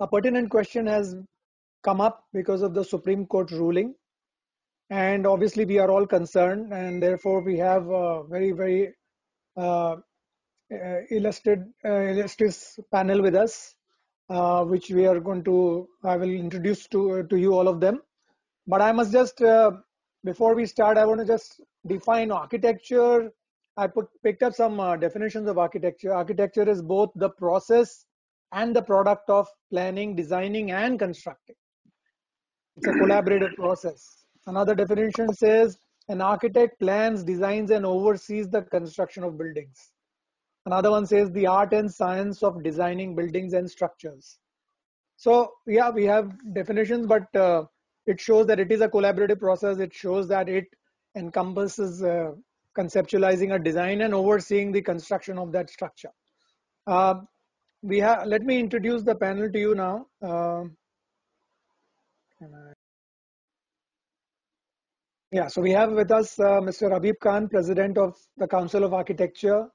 a pertinent question has come up because of the Supreme Court ruling. And obviously we are all concerned, and therefore we have a very, very illustrious panel with us, which we are going to, I will introduce to you all of them. But I must just, before we start, I want to just define architecture. I picked up some definitions of architecture. Architecture is both the process and the product of planning, designing, and constructing. It's a collaborative process. Another definition says an architect plans, designs, and oversees the construction of buildings. Another one says the art and science of designing buildings and structures. So yeah, we have definitions, but it shows that it is a collaborative process. It shows that it encompasses conceptualizing a design and overseeing the construction of that structure. Let me introduce the panel to you now. So we have with us Mr. Habib Khan, President of the Council of Architecture.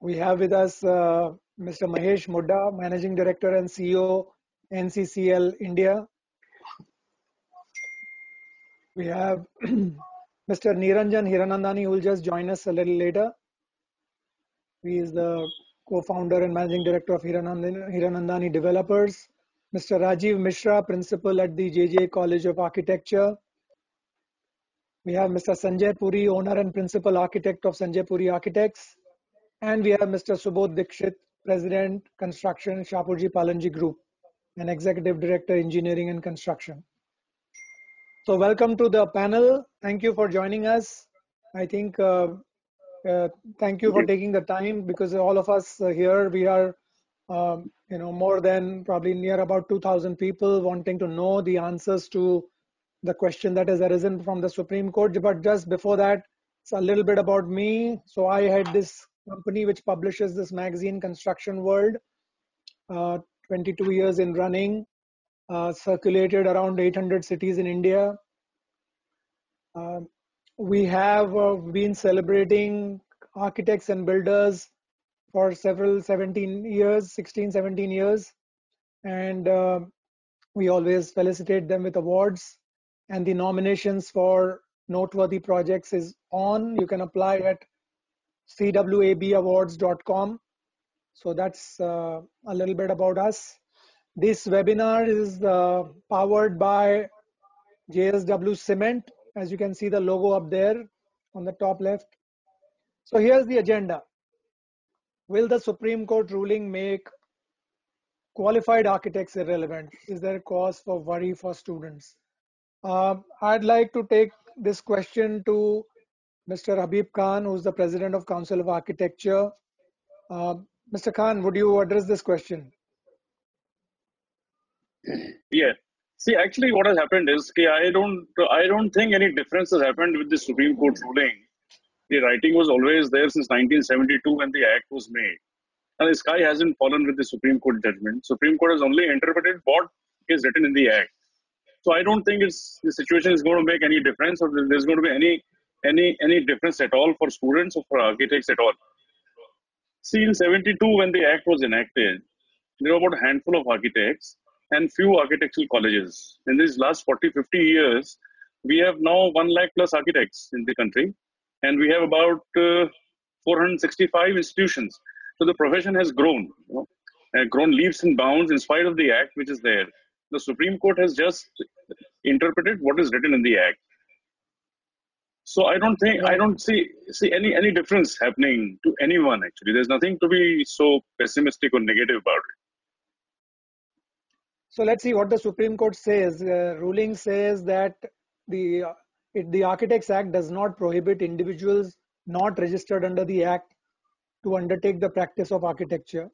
We have with us Mr. Mahesh Mudda, Managing Director and CEO, NCCL India. We have Mr. Niranjan Hiranandani, who will just join us a little later. He is the co-founder and Managing Director of Hiranandani Developers. Mr. Rajiv Mishra, Principal at the JJ College of Architecture. We have Mr. Sanjay Puri, Owner and Principal Architect of Sanjay Puri Architects. And we have Mr. Subodh Dixit, President, Construction, Shapoorji Pallonji Group, and Executive Director, Engineering and Construction. So welcome to the panel. Thank you for joining us. I think, thank you for taking the time, because all of us here, we are, more than probably near about 2,000 people wanting to know the answers to the question that has arisen from the Supreme Court. But just before that, it's a little bit about me. So I had this company which publishes this magazine, Construction World, 22 years in running, circulated around 800 cities in India. We have been celebrating architects and builders for 16-17 years, and we always felicitate them with awards, and the nominations for noteworthy projects is on. You can apply at CWABAwards.com. So that's a little bit about us. This webinar is powered by JSW Cement, as you can see the logo up there on the top left. So here's the agenda. Will the Supreme Court ruling make qualified architects irrelevant? Is there a cause for worry for students? I'd like to take this question to Mr. Habib Khan, who's the President of Council of Architecture. Mr. Khan, would you address this question? Yeah. See, actually what has happened is I don't think any difference has happened with the Supreme Court ruling. The writing was always there since 1972 when the Act was made. And the sky hasn't fallen with the Supreme Court judgment. Supreme Court has only interpreted what is written in the Act. So I don't think the situation is going to make any difference, or there's going to be any difference at all for students or for architects at all. See, in 72 when the Act was enacted, there were about a handful of architects and few architectural colleges. In these last 40-50 years, we have now 1 lakh plus architects in the country, and we have about 465 institutions. So the profession has grown, grown leaps and bounds in spite of the Act which is there. The Supreme Court has just interpreted what is written in the Act. So I don't see any difference happening to anyone actually. There's nothing to be so pessimistic or negative about it. So let's see what the Supreme Court says. Ruling says that the Architects Act does not prohibit individuals not registered under the Act to undertake the practice of architecture.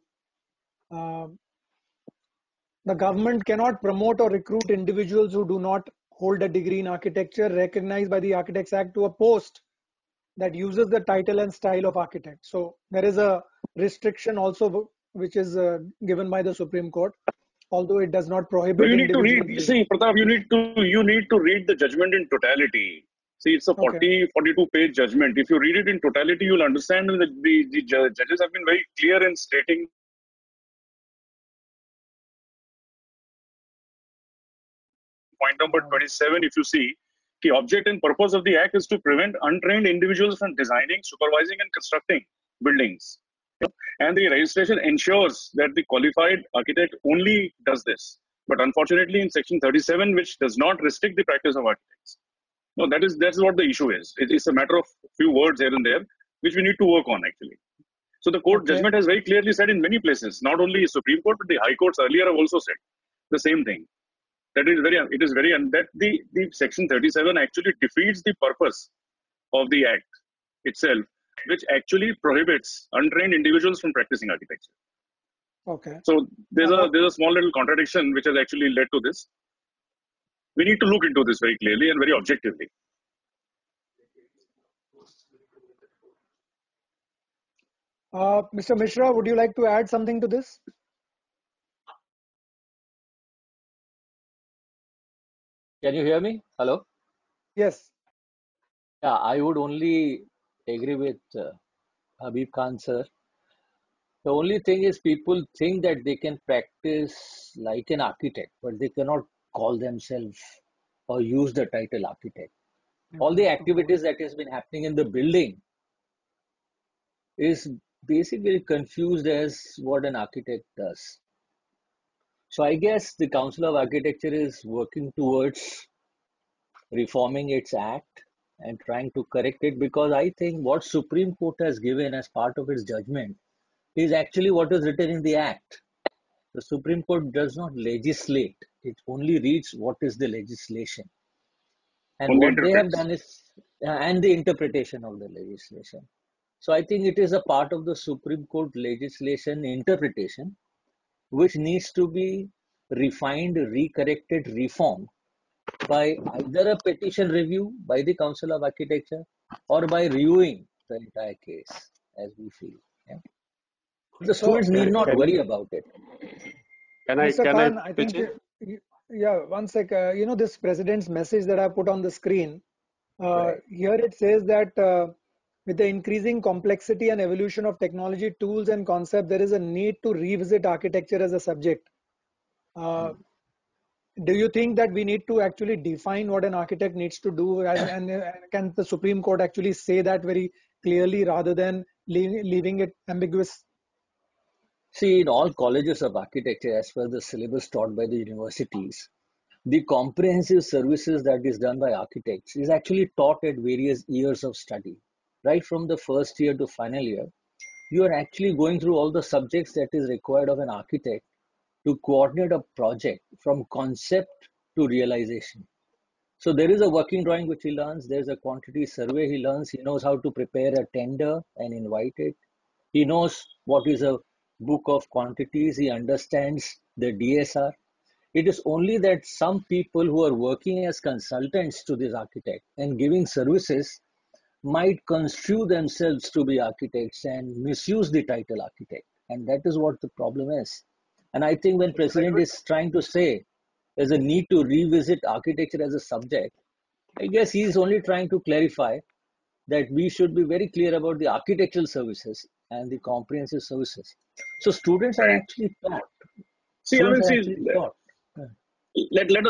The government cannot promote or recruit individuals who do not hold a degree in architecture recognized by the Architects Act to a post that uses the title and style of architect. So there is a restriction also which is given by the Supreme Court, although it does not prohibit. You need to read, see Pratap, you need to read the judgment in totality. See, it's a 42 page judgment. If you read it in totality, you'll understand that the judges have been very clear in stating point number 27, if you see, the object and purpose of the act is to prevent untrained individuals from designing, supervising and constructing buildings. And the registration ensures that the qualified architect only does this. But unfortunately, in section 37, which does not restrict the practice of architects. No, that's what the issue is. It's a matter of few words here and there, which we need to work on actually. So the court judgment has very clearly said in many places, not only Supreme Court, but the high courts earlier have also said the same thing. That is very, it is very, and that the section 37 actually defeats the purpose of the act itself, which actually prohibits untrained individuals from practicing architecture. Okay. So there's a small little contradiction which has actually led to this. We need to look into this very clearly and very objectively. Mr. Mishra, would you like to add something to this? Can you hear me? Hello? Yes. Yeah, I would only agree with Habib Khan sir. The only thing is people think that they can practice like an architect, but they cannot call themselves or use the title architect. All the activities that has been happening in the building is basically confused as what an architect does. So I guess the Council of Architecture is working towards reforming its act and trying to correct it, because I think what Supreme Court has given as part of its judgment is actually what is written in the Act. The Supreme Court does not legislate. It only reads what is the legislation. And what they have done is, and the interpretation of the legislation. So I think it is a part of the Supreme Court legislation interpretation, which needs to be refined, recorrected, reformed by either a petition review by the Council of Architecture or by reviewing the entire case as we feel. Yeah. The students need not worry about it. Mr. Khan, I think, one sec, you know, this president's message that I put on the screen, here it says that with the increasing complexity and evolution of technology, tools and concepts, there is a need to revisit architecture as a subject. Do you think that we need to actually define what an architect needs to do, and can the Supreme Court actually say that very clearly rather than leaving it ambiguous? See, in all colleges of architecture, as per the syllabus taught by the universities, the comprehensive services that is done by architects is actually taught at various years of study. Right from the first year to final year, you are actually going through all the subjects that is required of an architect to coordinate a project from concept to realization. So there is a working drawing which he learns, there is a quantity survey he learns, he knows how to prepare a tender and invite it, he knows what is a book of quantities, he understands the DSR. It is only that some people who are working as consultants to this architect and giving services might construe themselves to be architects and misuse the title architect, and that is what the problem is. And I think when President is trying to say there's a need to revisit architecture as a subject, I guess he is only trying to clarify that we should be very clear about the architectural services and the comprehensive services. So students are actually taught. See, let us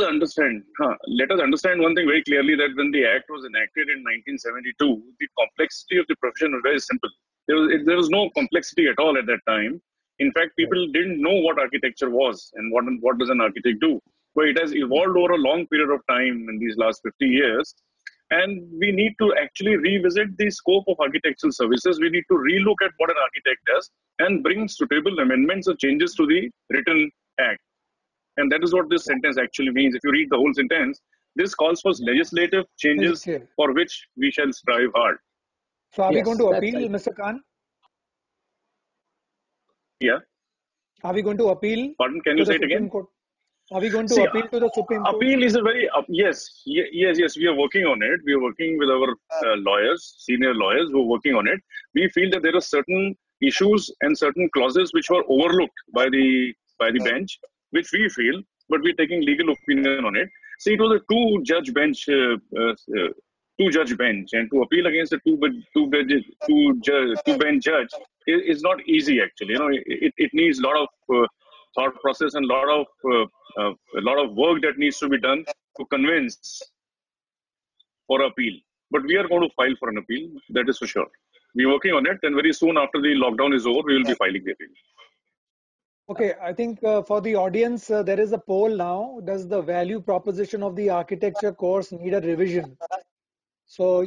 understand. Let us understand one thing very clearly, that when the Act was enacted in 1972, the complexity of the profession was very simple. There was no complexity at all at that time. In fact, people didn't know what architecture was and what does an architect do. But it has evolved over a long period of time in these last 50 years. And we need to actually revisit the scope of architectural services. We need to relook at what an architect does and bring suitable amendments or changes to the written act. And that is what this sentence actually means. If you read the whole sentence, this calls for legislative changes for which we shall strive hard. So are we going to appeal, Mr. Khan? Yeah. Are we going to appeal? Pardon, can you say it again? Are we going to appeal to the Supreme Court? Appeal is a very, yes, we are working on it. We are working with our lawyers, senior lawyers who are working on it. We feel that there are certain issues and certain clauses which were overlooked by the bench, which we feel, but we are taking legal opinion on it. See, it was a two-judge bench, and to appeal against a two-bench judge is not easy actually. You know, it needs a lot of thought process and a lot of work that needs to be done to convince for appeal. But we are going to file for an appeal, that is for sure. We're working on it, and very soon after the lockdown is over, we will be filing the appeal. Okay, I think for the audience, there is a poll now. Does the value proposition of the architecture course need a revision? So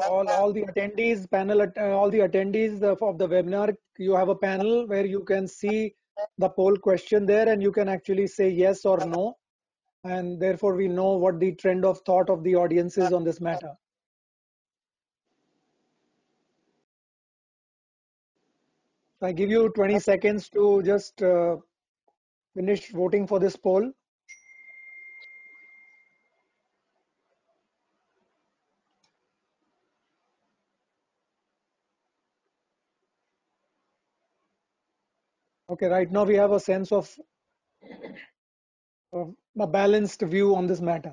all the attendees, of the webinar, you have a panel where you can see the poll question there, and you can actually say yes or no. And therefore, we know what the trend of thought of the audience is on this matter. I give you 20 seconds to just finish voting for this poll. Okay, right now we have a sense of a balanced view on this matter.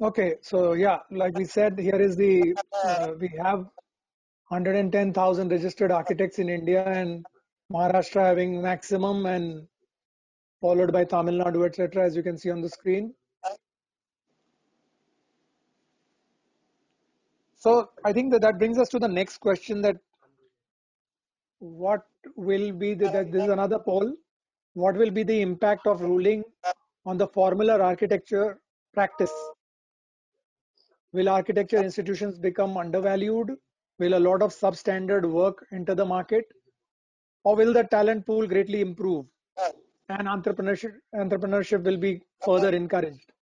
Okay, so yeah, like we said, here is the, we have 110,000 registered architects in India, and Maharashtra having maximum and followed by Tamil Nadu, etc., as you can see on the screen. So I think that brings us to the next question, that what will be, this is another poll, what will be the impact of ruling on the formal architecture practice? Will architecture institutions become undervalued? Will a lot of substandard work enter the market? Or will the talent pool greatly improve and entrepreneurship will be further encouraged?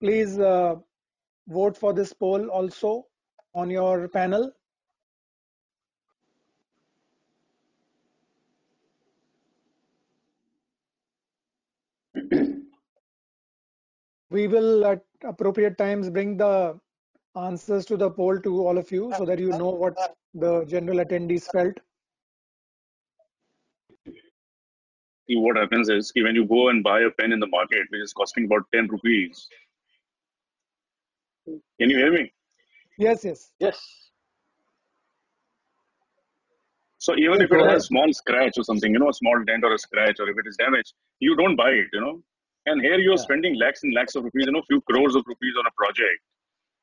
Please vote for this poll also on your panel. We will at appropriate times bring the answers to the poll to all of you, so that you know what the general attendees felt. What happens is, when you go and buy a pen in the market, which is costing about 10 rupees. Can you hear me? Yes, yes. Yes. So even if it has a small scratch or something, you know, a small dent or a scratch, or if it is damaged, you don't buy it, you know. And here you're spending lakhs and lakhs of rupees, you know, few crores of rupees on a project.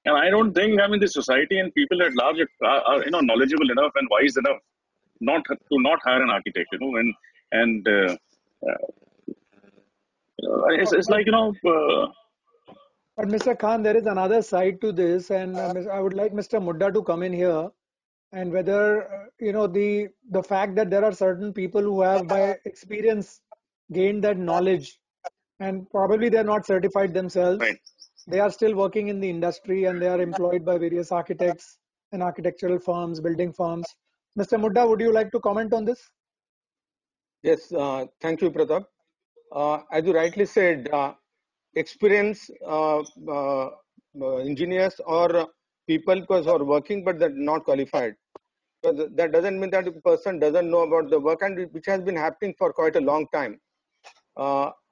And I don't think, I mean, the society and people at large are, you know, knowledgeable enough and wise enough not to hire an architect, you know. And it's like, you know. But Mr. Khan, there is another side to this, and I would like Mr. Mudda to come in here, and whether, you know, the fact that there are certain people who have by experience gained that knowledge. And probably they're not certified themselves. Right. They are still working in the industry, and they are employed by various architects and architectural firms, building firms. Mr. Mudda, would you like to comment on this? Yes, thank you, Pratap. As you rightly said, experienced engineers or people who are working but they're not qualified. But that doesn't mean that the person doesn't know about the work, and which has been happening for quite a long time.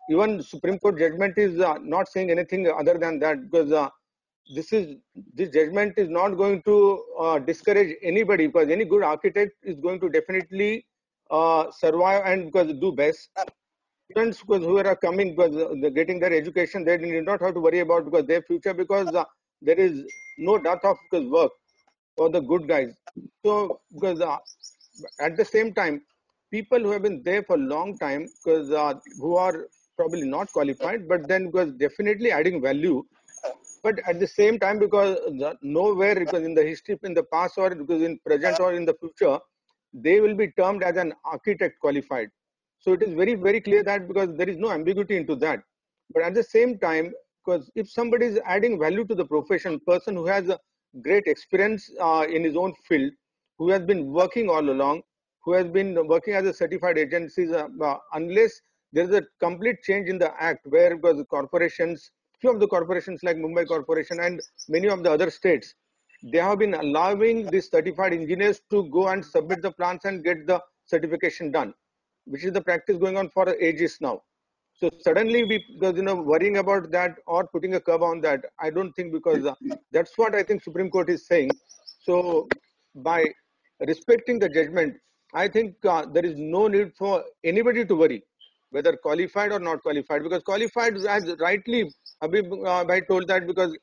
Even Supreme Court judgment is not saying anything other than that, because this judgment is not going to discourage anybody, because any good architect is going to definitely survive and because do best. Students who are coming, because they're getting their education, they do not have to worry about because their future, because there is no dearth of work for the good guys. So because at the same time, people who have been there for a long time, because who are probably not qualified, but then because definitely adding value, but at the same time, because nowhere, because in the history, in the past, or because in present or in the future, they will be termed as an architect qualified. So it is very, very clear that because there is no ambiguity into that. But at the same time, because if somebody is adding value to the profession, person who has a great experience in his own field, who has been working all along, who has been working as a certified agencies, unless there is a complete change in the act, where because the corporations, few of the corporations like Mumbai Corporation and many of the other states, they have been allowing these certified engineers to go and submit the plans and get the certification done, which is the practice going on for ages now. So suddenly, because, you know, worrying about that or putting a curb on that, I don't think, because that's what I think Supreme Court is saying. So by respecting the judgment, I think there is no need for anybody to worry whether qualified or not qualified, because qualified, as rightly Habib bhai told that, because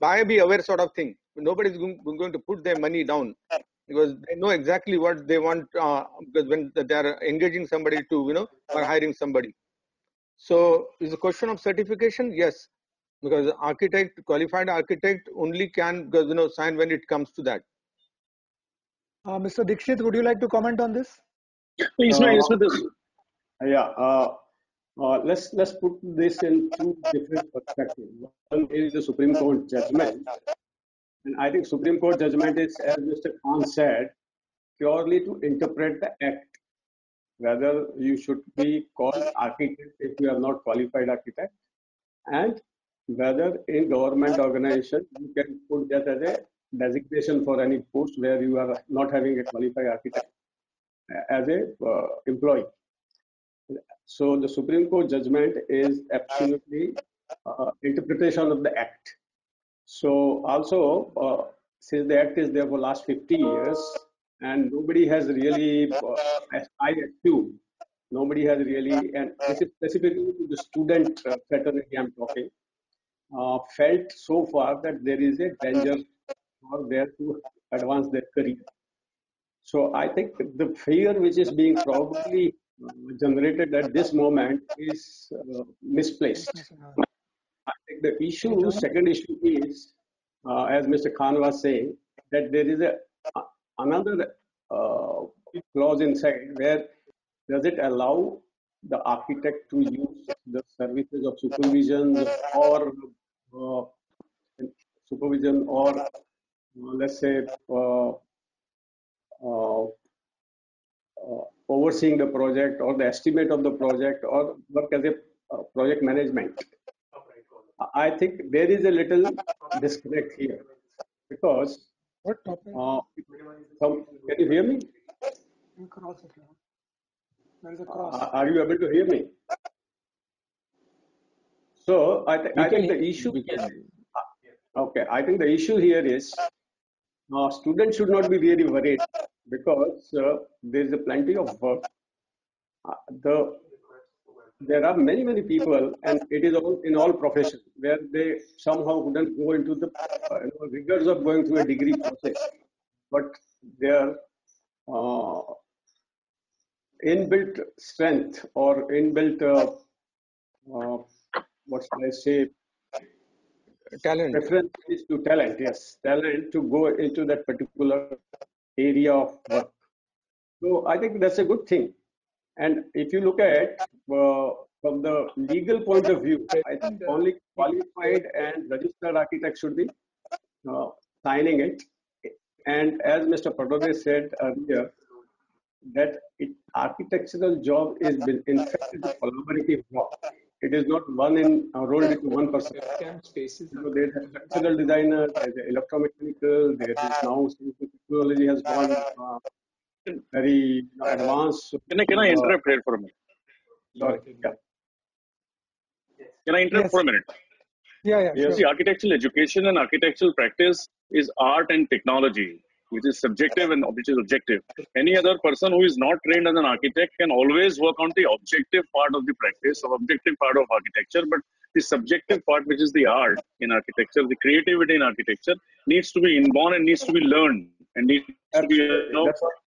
buyer be aware sort of thing. Nobody is going to put their money down because they know exactly what they want, because when they are engaging somebody to, or hiring somebody. So is a question of certification? Yes, because architect, qualified architect only can, because sign when it comes to that. Mr. Dixit, would you like to comment on this? Yes, let's put this in two different perspectives. One is the Supreme Court judgment, and I think Supreme Court judgment is, as Mr. Khan said, purely to interpret the act, whether you should be called architect if you are not qualified architect, and whether in government organization you can put that as a designation for any post where you are not having a qualified architect as a employee. So the Supreme Court judgment is absolutely interpretation of the act. So also, since the act is there for last 50 years and nobody has really, as I assume, nobody has really, and this is specifically to the student fraternity I'm talking, felt so far that there is a danger for them to advance their career. So I think the fear which is being probably generated at this moment is misplaced. I think the issue, second issue is, as Mr. Khan was saying, that there is another clause inside where does it allow the architect to use the services of supervision or let's say overseeing the project or the estimate of the project or work as a project management. I think there is a little disconnect here because can you hear me? Are you able to hear me? So I think the issue I think the issue here is students should not be really worried because there is a plenty of work. There are many people, and it is all in all professions where they somehow wouldn't go into the rigors of going through a degree process, but their inbuilt strength or inbuilt what should I say, talent, preference is to talent, yes, talent to go into that particular area of work. So I think that's a good thing. And if you look at from the legal point of view, I think only qualified and registered architects should be signing it. And as Mr. Padode said earlier, that architectural job is in fact a collaborative job. It is not one rolled into one person. There is a structural designer, there is electromechanical, there is now technology has gone very advanced. Can I interrupt here for a minute? Sorry. Yeah. Can I interrupt for a minute? Yeah. Sure. See, architectural education and architectural practice is art and technology, which is subjective and which is objective. Any other person who is not trained as an architect can always work on the objective part of the practice or objective part of architecture, but the subjective part, which is the art in architecture, the creativity in architecture, needs to be inborn and needs to be learned and needs to be,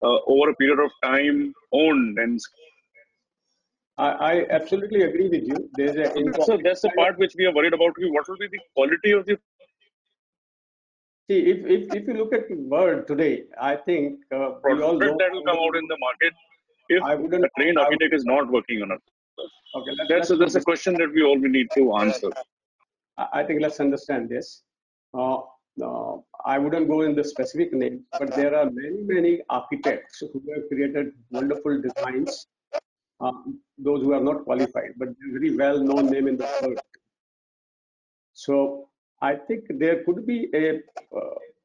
over a period of time, owned. And I absolutely agree with you. So that's the part which we are worried about. What will be the quality of the... See, if you look at the world today, I think product that will come out in the market if a trained architect is not working on it. Okay, that's a question that we all need to answer. I think let's understand this. I wouldn't go in the specific name, but there are many architects who have created wonderful designs. Those who are not qualified, but very well-known name in the world. So I think there could be a,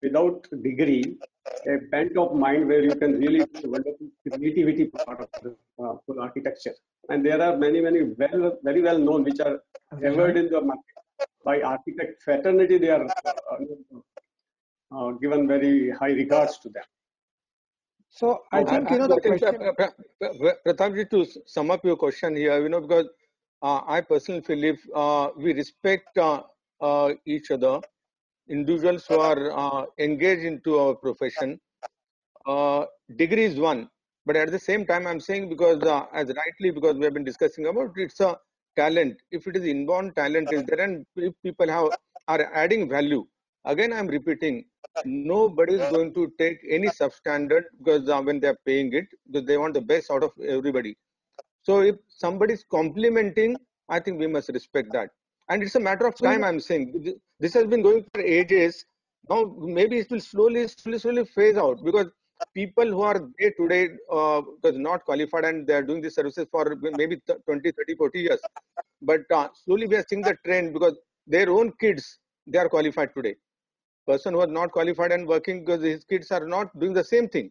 without degree, a bent of mind where you can really develop creativity part of the full architecture. And there are very well known which are favored in the market. By architect fraternity, they are given very high regards to them. So I think, the question... Pratap, to sum up your question here, because I personally feel if we respect each other, individuals who are engaged into our profession, degree is one. But at the same time, I'm saying because because we have been discussing about it's a talent. If it is inborn talent is there and if people are adding value, again I'm repeating, nobody is going to take any substandard because when they are paying it, because they want the best out of everybody. So if somebody is complimenting, I think we must respect that. And it's a matter of time. I'm saying this has been going for ages. Now maybe it will slowly phase out because people who are there today because not qualified and they are doing these services for maybe 20, 30, 40 years. But slowly we are seeing the trend because their own kids, they are qualified today. Person who is not qualified and working because his kids are not doing the same thing.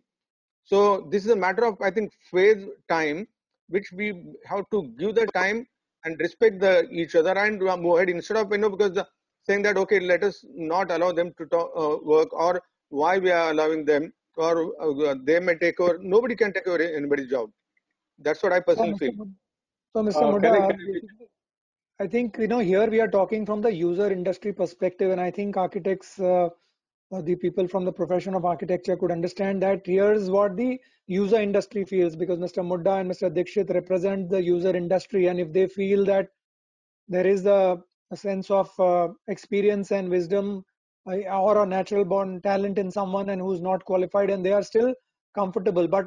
So this is a matter of, I think, phase time, which we have to give the time and respect each other and move ahead instead of, because saying that, okay, let us not allow them to talk, work, or why we are allowing them, or they may take over. Nobody can take over anybody's job. That's what I personally feel. So, Mr. Mudda, I think, here we are talking from the user industry perspective, and I think architects, the people from the profession of architecture could understand that here's what the user industry feels, because Mr. Mudda and Mr. Dixit represent the user industry, and if they feel that there is a sense of experience and wisdom or a natural born talent in someone and who's not qualified and they are still comfortable. But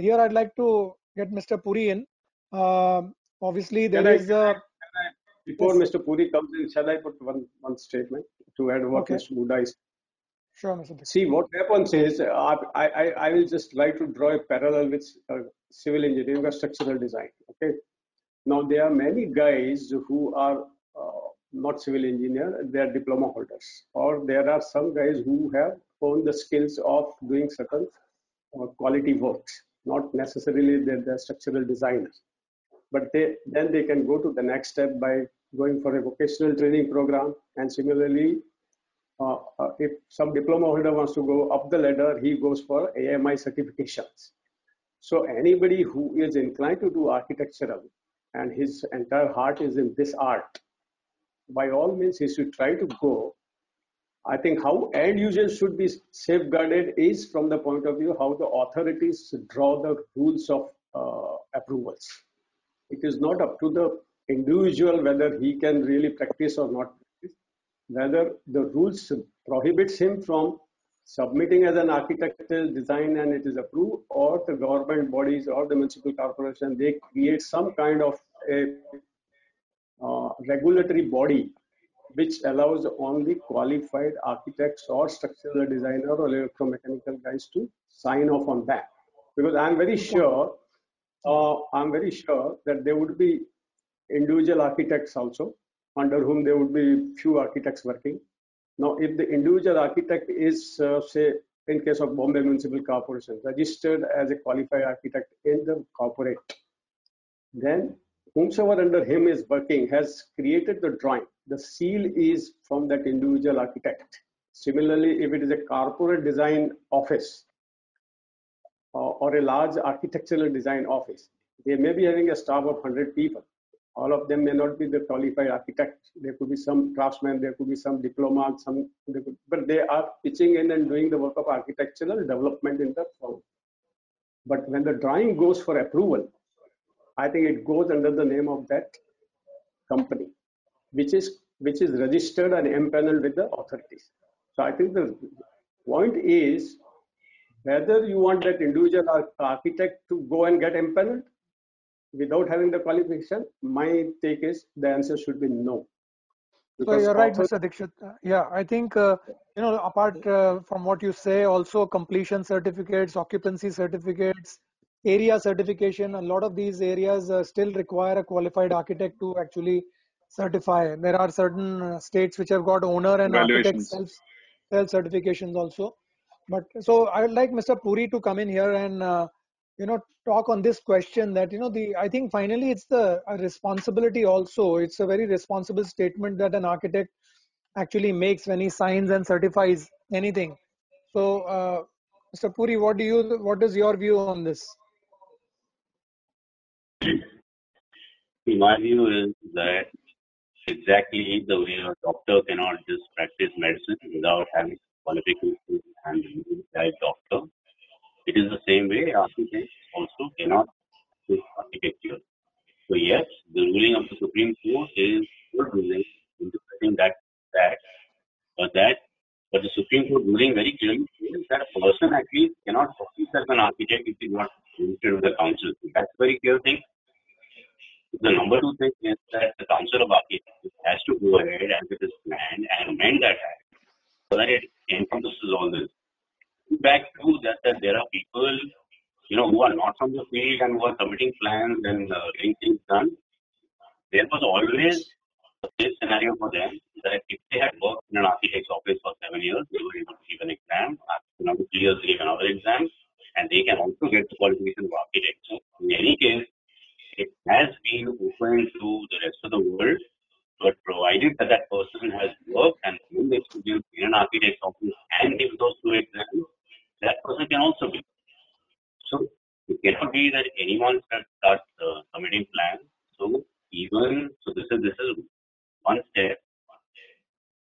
here I'd like to get Mr. Puri in. Obviously there is a... Before Mr. Puri comes in, shall I put one statement to add what Mr. Mudda is? Sure, Mr. Dixit. See, what happens is, I will just like to draw a parallel with civil engineering or structural design. Okay. Now there are many guys who are not civil engineer, they are diploma holders, or there are some guys who have owned the skills of doing certain quality works, not necessarily that they're structural designers, but then they can go to the next step by going for a vocational training program. And similarly, if some diploma holder wants to go up the ladder, he goes for AMI certifications. So anybody who is inclined to do architectural and his entire heart is in this art, by all means, he should try to go. I think how end users should be safeguarded is from the point of view how the authorities draw the rules of approvals. It is not up to the individual whether he can really practice or not practice, whether the rules prohibits him from submitting as an architectural design and it is approved, or the government bodies or the municipal corporation, they create some kind of a regulatory body which allows only qualified architects or structural designer or electromechanical guys to sign off on that, because I'm very sure that there would be individual architects also under whom there would be few architects working. Now if the individual architect is say in case of Bombay Municipal Corporation registered as a qualified architect in the corporate, then whomsoever under him is working has created the drawing. The seal is from that individual architect. Similarly, if it is a corporate design office or a large architectural design office, they may be having a staff of 100 people. All of them may not be the qualified architect. There could be some craftsmen, there could be some diploma, but they are pitching in and doing the work of architectural development in the firm. But when the drawing goes for approval, I think it goes under the name of that company, which is registered and empaneled with the authorities. So I think the point is whether you want that individual architect to go and get empaneled without having the qualification. My take is the answer should be no. So you're right, Mr. Dixit. Yeah, I think apart from what you say, also completion certificates, occupancy certificates, area certification, a lot of these areas still require a qualified architect to actually certify. There are certain states which have got owner and architect self-certifications also. But so I would like Mr. Puri to come in here and talk on this question that I think finally it's a responsibility also. It's a very responsible statement that an architect actually makes when he signs and certifies anything. So Mr. Puri, what is your view on this? My view is that exactly the way a doctor cannot just practice medicine without having qualifications and being a doctor, it is the same way architects also cannot practice architecture. So yes, the ruling of the Supreme Court is good ruling, interpreting that fact, but the Supreme Court ruling very clearly says that a person actually cannot practice as an architect if he is not registered with the council. So that's a very clear thing. The number two thing is that the Council of Architects has to go ahead as it is planned and amend that act so that it encompasses all this. Back to that there are people, who are not from the field and who are submitting plans and getting things done. There was always a safe scenario for them that if they had worked in an architect's office for 7 years, they were able to give an exam. After 2 years, they give another exam, and they can also get the qualification of architects. So in any case, it has been open to the rest of the world, but provided that that person has worked and owned experience in an architect's office and gives those two exams, that person can also be. So it cannot be that anyone starts submitting plans. So this is one step.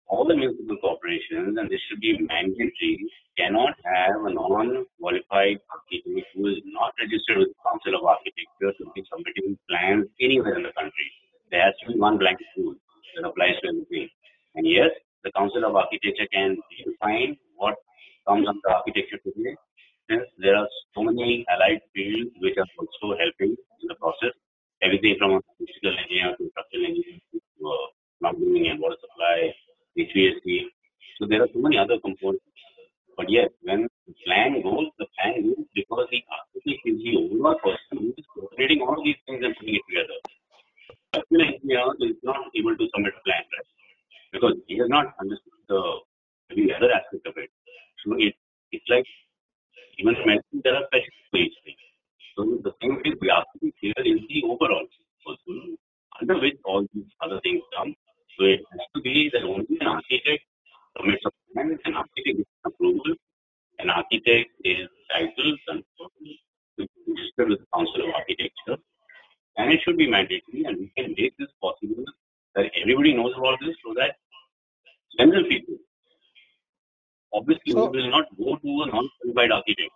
All the municipal corporations, and this should be mandatory, cannot have a non-qualified architect who is not registered with the Council of Architecture to be submitting plans anywhere in the country. There has to be one blanket rule that applies to everything. And yes, the Council of Architecture can define what comes under architecture today, since there are so many allied fields which are also helping in the process. Everything from a physical engineer to structural engineer to plumbing and water supply, HVAC. So there are so many other components. But yes, when the plan goes because the architect is the overall person who is coordinating all these things and putting it together. Structural engineer is not able to submit a plan, right? Because he has not understood every other aspect of it. So it's like even medicine, there are special ways. So the same way the architect here is the overall person under which all these other things come. So it has to be that only an architect submits a plan, an architect gets approval, an architect is titled and registered with the Council of Architecture, and it should be mandatory, and we can make this possible that everybody knows about this so that general people, obviously, so, will not go to a non-qualified architect.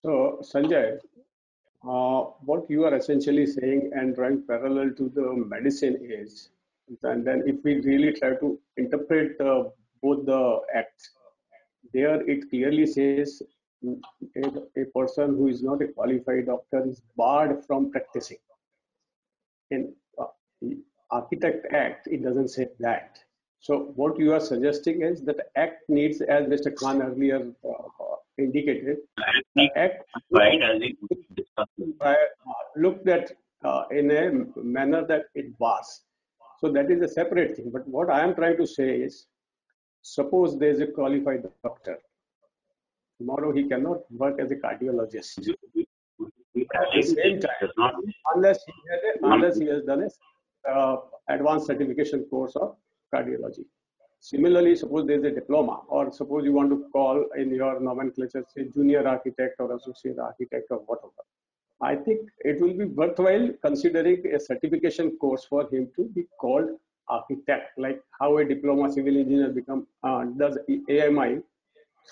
So, Sanjay, what you are essentially saying and drawing parallel to the medicine is, and then if we really try to interpret both the acts, there it clearly says a person who is not a qualified doctor is barred from practicing. In Architect Act, it doesn't say that. So what you are suggesting is that Act needs, as Mr. Khan earlier indicated, Act looked at in a manner that it bars. So that is a separate thing. But what I am trying to say is, suppose there is a qualified doctor. Tomorrow he cannot work as a cardiologist. At the same time, unless he has done a advanced certification course of cardiology. Similarly, suppose there is a diploma, or suppose you want to call in your nomenclature, say junior architect or associate architect or whatever. I think it will be worthwhile considering a certification course for him to be called architect, like how a diploma civil engineer does AMI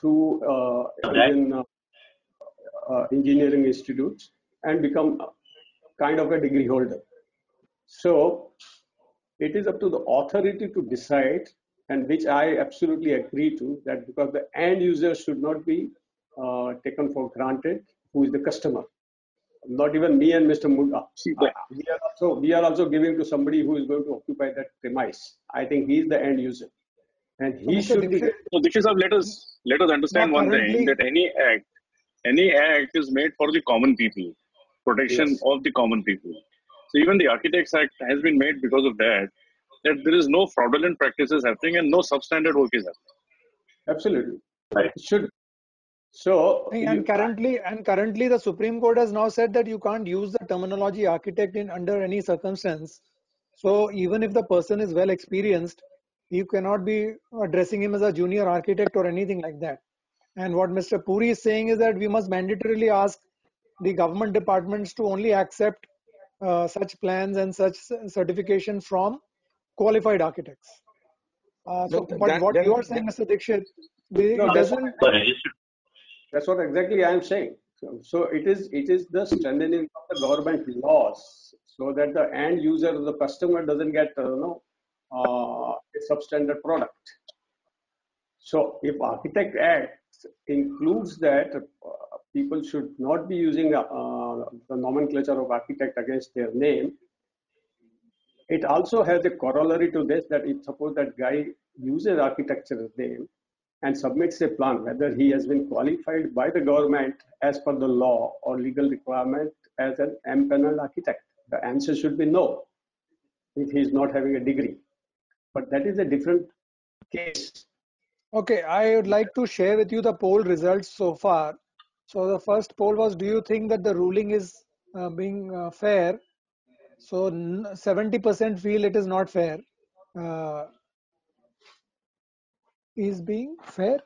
through engineering institutes and become kind of a degree holder. So it is up to the authority to decide, and which I absolutely agree to, that because the end user should not be taken for granted, who is the customer. Not even me and Mr. Mudda. We are also giving to somebody who is going to occupy that premise. I think he is the end user. And he should be... So, let us understand one thing, that any act is made for the common people, protection of the common people. So even the Architects Act has been made because of that there is no fraudulent practices happening and no substandard work is happening. Absolutely. Right. It should. So currently the Supreme Court has now said that you can't use the terminology architect under any circumstance. So even if the person is well experienced, you cannot be addressing him as a junior architect or anything like that. And what Mr. Puri is saying is that we must mandatorily ask the government departments to only accept such plans and such certification from qualified architects. But what you are saying, Mr. Dixit, that's what exactly I am saying. So it is the strengthening of the government laws so that the end user, the customer, doesn't get a substandard product. So if Architect Act includes that, people should not be using the nomenclature of architect against their name. It also has a corollary to this, that if suppose that guy uses architecture's name and submits a plan, whether he has been qualified by the government as per the law or legal requirement as an empaneled architect, the answer should be no, if he is not having a degree. But that is a different case. Okay, I would like to share with you the poll results so far. So the first poll was, do you think that the ruling is being fair? So 70% feel it is not fair. Is being fair?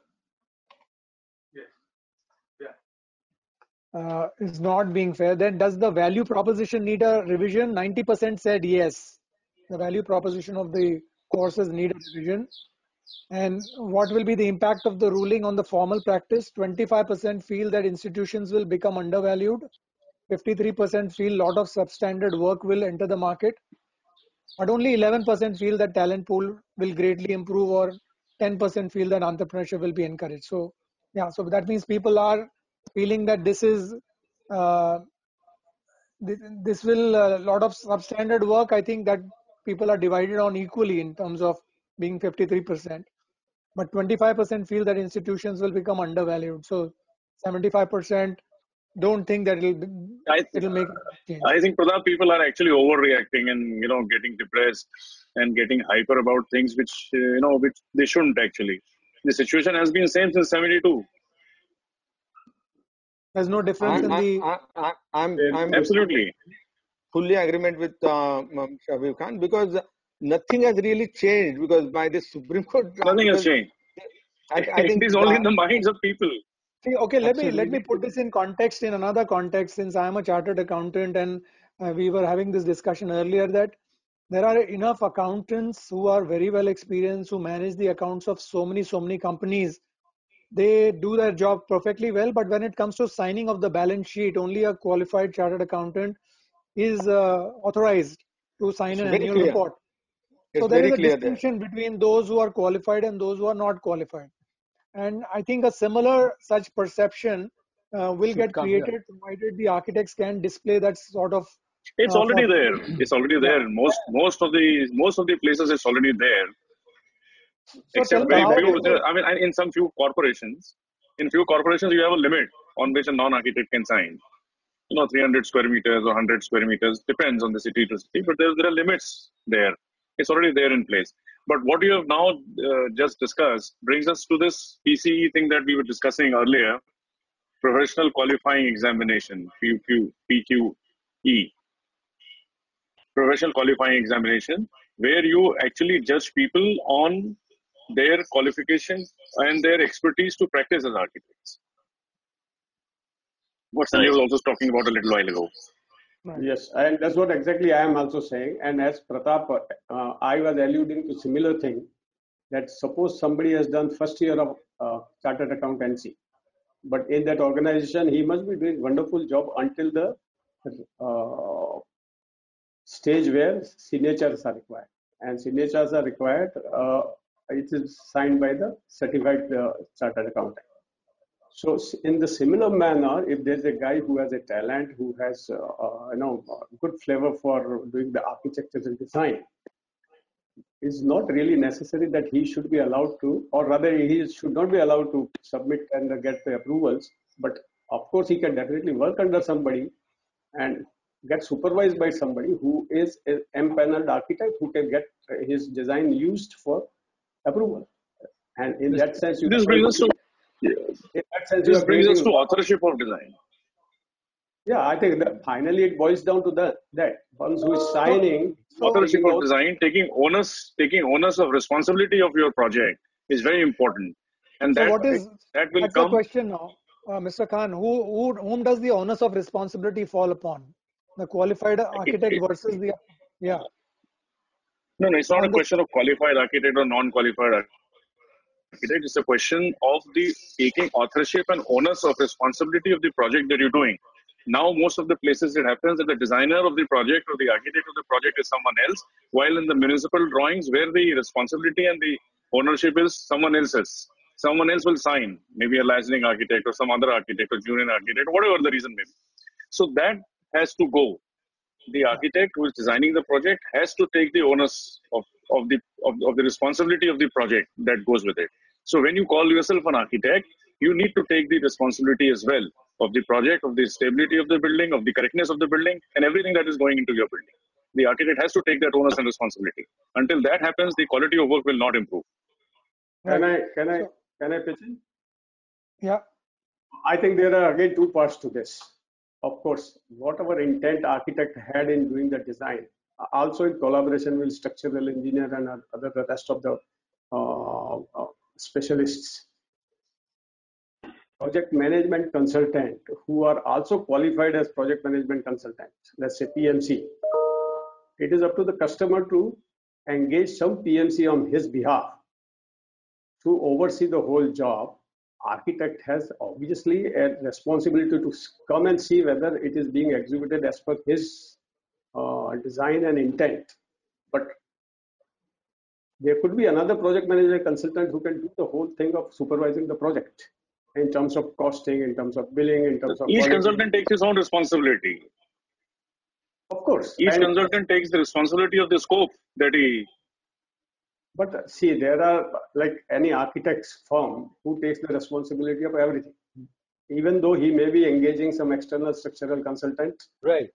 Yes. Yeah. Is not being fair. Then does the value proposition need a revision? 90% said yes. The value proposition of the courses need a revision. And what will be the impact of the ruling on the formal practice? 25% feel that institutions will become undervalued. 53% feel lot of substandard work will enter the market. But only 11% feel that talent pool will greatly improve, or 10% feel that entrepreneurship will be encouraged. So yeah, so that means people are feeling that this is this will lot of substandard work. I think that people are divided on equally in terms of being 53%, but 25% feel that institutions will become undervalued. So 75% don't think that it'll make change. I think, Pratap, people are actually overreacting and getting depressed and getting hyper about things which which they shouldn't actually. The situation has been same since '72. There's no difference I'm absolutely fully agreement with Habib Khan, because nothing has really changed, because by the Supreme Court nothing has changed. I think it is all in the minds of people. See, okay, let me put this in context, in another context, since I am a chartered accountant, and we were having this discussion earlier that there are enough accountants who are very well experienced, who manage the accounts of so many companies. They do their job perfectly well, but when it comes to signing of the balance sheet, only a qualified chartered accountant is authorized to sign an annual report. So there is a distinction between those who are qualified and those who are not qualified. And I think a similar such perception will get created, provided the architects can display that sort of. It's already there. It's already there. Most of the places, it's already there. So except very few. I mean, in some few corporations, you have a limit on which a non-architect can sign. 300 square meters or 100 square meters, depends on the city to city. But there are limits there. It's already there in place. But what you have now just discussed brings us to this PCE thing that we were discussing earlier, Professional Qualifying Examination, PQE. Professional Qualifying Examination, where you actually judge people on their qualification and their expertise to practice as architects. What Sanjay was also talking about a little while ago. Right. Yes, and that's what exactly I am also saying. And as Pratap, I was alluding to similar thing, that suppose somebody has done first year of chartered accountancy, but in that organization he must be doing wonderful job until the stage where signatures are required. And signatures are required, it is signed by the certified chartered accountant. So in the similar manner, if there's a guy who has a talent, who has good flavor for doing the architectural design, it's not really necessary that he should be allowed to, or rather he should not be allowed to submit and get the approvals. But of course, he can definitely work under somebody and get supervised by somebody who is an empaneled architect, who can get his design used for approval. And in that sense, you this brings us to authorship of design. Yeah, I think that finally it boils down to that. Once who is signing authorship of design, taking onus of responsibility of your project is very important. And so that's the question now, Mr. Khan. Whom does the onus of responsibility fall upon? The qualified architect versus the No, it's not a question of qualified architect or non-qualified architect. It's a question of the taking authorship and onus of responsibility of the project that you're doing. Now, most of the places it happens that the designer of the project or the architect of the project is someone else, while in the municipal drawings where the responsibility and the ownership is someone else's. Someone else will sign, maybe a licensing architect or some other architect or junior architect, whatever the reason may be. So that has to go. The architect who is designing the project has to take the onus of the responsibility of the project that goes with it. So when you call yourself an architect, you need to take the responsibility as well of the project, of the stability of the building, of the correctness of the building, and everything that is going into your building. The architect has to take that onus and responsibility. Until that happens, the quality of work will not improve. Can I pitch in? Yeah. I think there are again two parts to this. Of course, whatever intent architect had in doing the design, also in collaboration with structural engineer and other the rest of the specialists, project management consultant who are also qualified as project management consultants, let's say PMC. It is up to the customer to engage some PMC on his behalf to oversee the whole job. Architect has obviously a responsibility to come and see whether it is being executed as per his design and intent. But there could be another project manager consultant who can do the whole thing of supervising the project in terms of costing, in terms of billing, in terms of each quality. Consultant takes his own responsibility. Of course. Each consultant takes the responsibility of the scope that he. But see, there are like any architect's firm who takes the responsibility of everything, even though he may be engaging some external structural consultant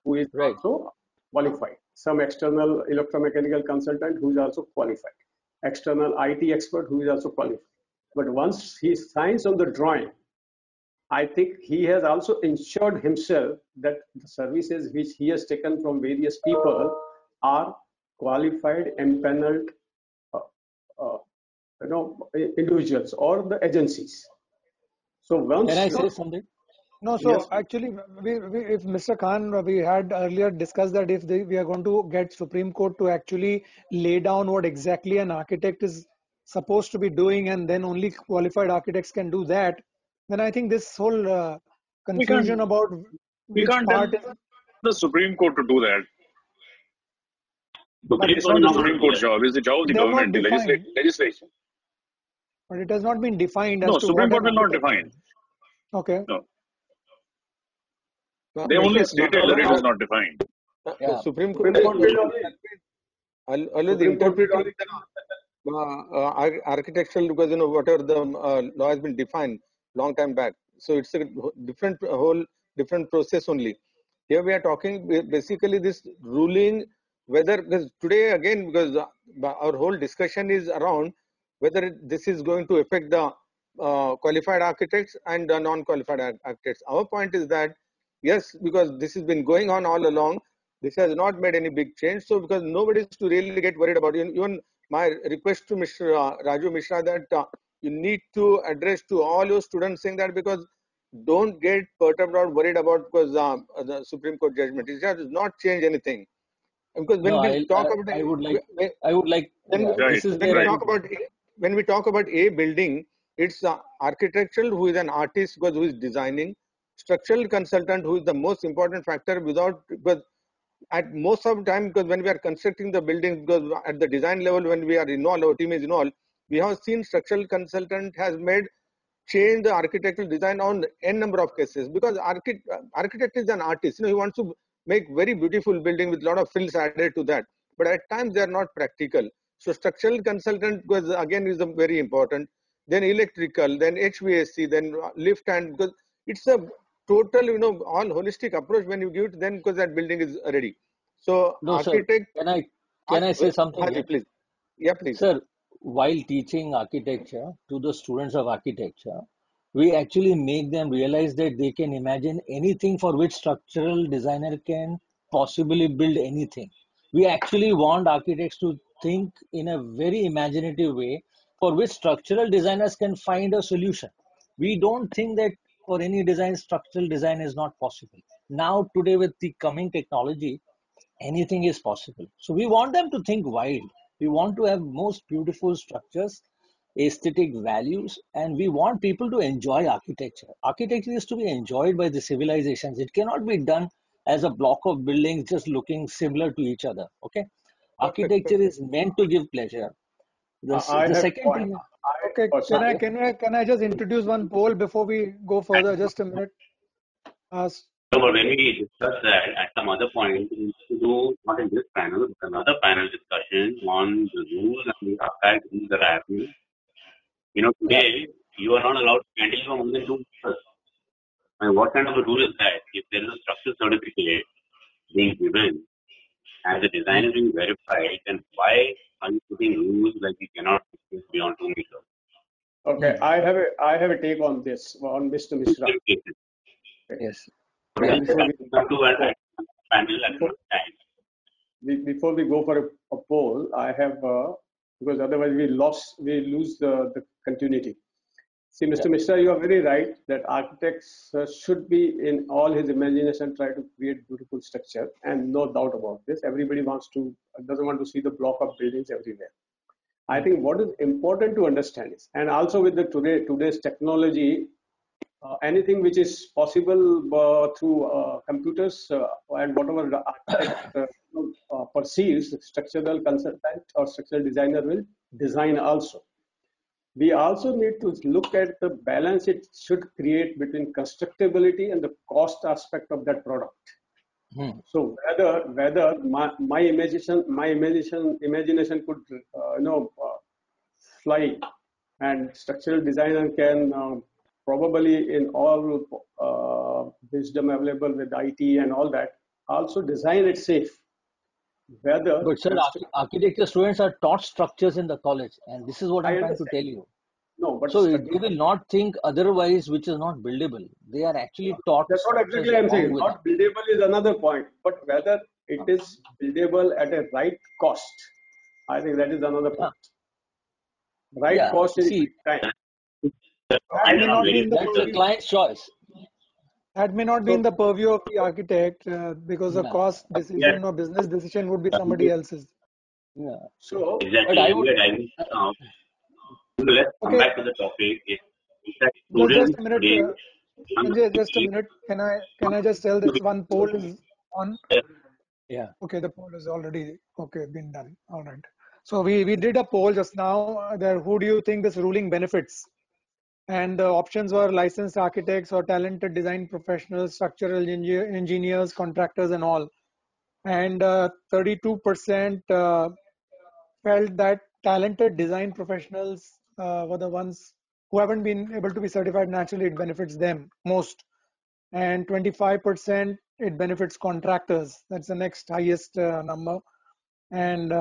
who is also qualified, some external electromechanical consultant who is also qualified, external IT expert who is also qualified. But once he signs on the drawing, I think he has also ensured himself that the services which he has taken from various people are qualified, empaneled, individuals or the agencies. So once can I say something? No, so yes. Actually, we, if Mr. Khan, we had earlier discussed that if we are going to get Supreme Court to actually lay down what exactly an architect is supposed to be doing, and then only qualified architects can do that, then I think this whole confusion about we can't tell the Supreme Court to do that. But it's not the Supreme Court job. It's the job of the government, the legislation. But it has not been defined. No, Supreme Court will not define. Okay. No. They only stated that it is not defined. Yeah. Supreme Court will architectural, because whatever the law has been defined long time back. So it's a different different process only. Here we are talking basically this ruling. Whether, because today again, because our whole discussion is around whether this is going to affect the qualified architects and the non-qualified architects. Our point is that yes, because this has been going on all along, this has not made any big change. So because nobody is to really get worried about it. Even my request to Mr. Rajiv Mishra that you need to address to all your students saying that, because don't get perturbed or worried about because the Supreme Court judgment. It does not change anything. Because when we talk about, when we talk about a building, it's architectural who is an artist because who is designing, structural consultant who is the most important factor without, because at most of the time, because when we are constructing the buildings, because at the design level when we are involved, our team is involved, we have seen structural consultant has changed the architectural design on n number of cases, because architect is an artist, he wants to make very beautiful building with a lot of frills added to that. But at times they are not practical. So structural consultant was again is very important. Then electrical, then HVAC, then lift, and because it's a total, all holistic approach when you give it, then because that building is ready. So no, architect. Sir, can I say something? Haji, please. Yeah, please. Sir, while teaching architecture to the students of architecture, we actually make them realize that they can imagine anything for which structural designer can possibly build anything. We actually want architects to think in a very imaginative way for which structural designers can find a solution. We don't think that for any design, structural design is not possible. Now, today with the coming technology, anything is possible. So we want them to think wild. We want to have most beautiful structures, aesthetic values, and we want people to enjoy architecture. Architecture is to be enjoyed by the civilizations. It cannot be done as a block of buildings just looking similar to each other. Okay, architecture is meant to give pleasure. Can I just introduce one poll before we go further? Just a minute. So when we discuss that at some other point, we need to do not in this panel, but another panel discussion on the rules and the archaic rules that are happening. You know, today you are not allowed to handle for more than 2 years. And what kind of a rule is that? If there is a structural certificate being given and the design is being verified, then why are you putting rules like you cannot push beyond 2 meters? Okay, I have a take on this, on Mr. Mishra. Yes. Before we go for a poll, I have because otherwise we lose the continuity. See, Mr. Mishra, you are very right that architects should be in all his imagination try to create beautiful structure, and no doubt about this. Everybody doesn't want to see the block of buildings everywhere. I think what is important to understand is, and also with the today's technology. Anything which is possible through computers and whatever the architect perceives, structural consultant or structural designer will design also. We also need to look at the balance it should create between constructability and the cost aspect of that product. So whether my imagination could fly, and structural designer can. Probably in all wisdom available with IT and all that, also design it safe. But sir, architecture students are taught structures in the college, and this is what I'm trying to tell you. No, but so they will not think otherwise, which is not buildable. They are actually taught. That's not exactly I'm saying. Not buildable is another point, but whether it is buildable at a right cost, I think that is another point. Right cost is time. That's the client's choice. That may not be in the purview of the architect because a cost decision or business decision would be somebody else's. Yeah. So exactly. Let's come back to the topic. Just a minute. Sanjay, just a minute. Can I just tell this one poll is on? Yeah. Okay, the poll is already been done. All right. So we did a poll just now. There, who do you think this ruling benefits? And the options were licensed architects or talented design professionals, structural engineers, contractors, and all. And 32% felt that talented design professionals were the ones who haven't been able to be certified. Naturally, it benefits them most. And 25% it benefits contractors. That's the next highest number. And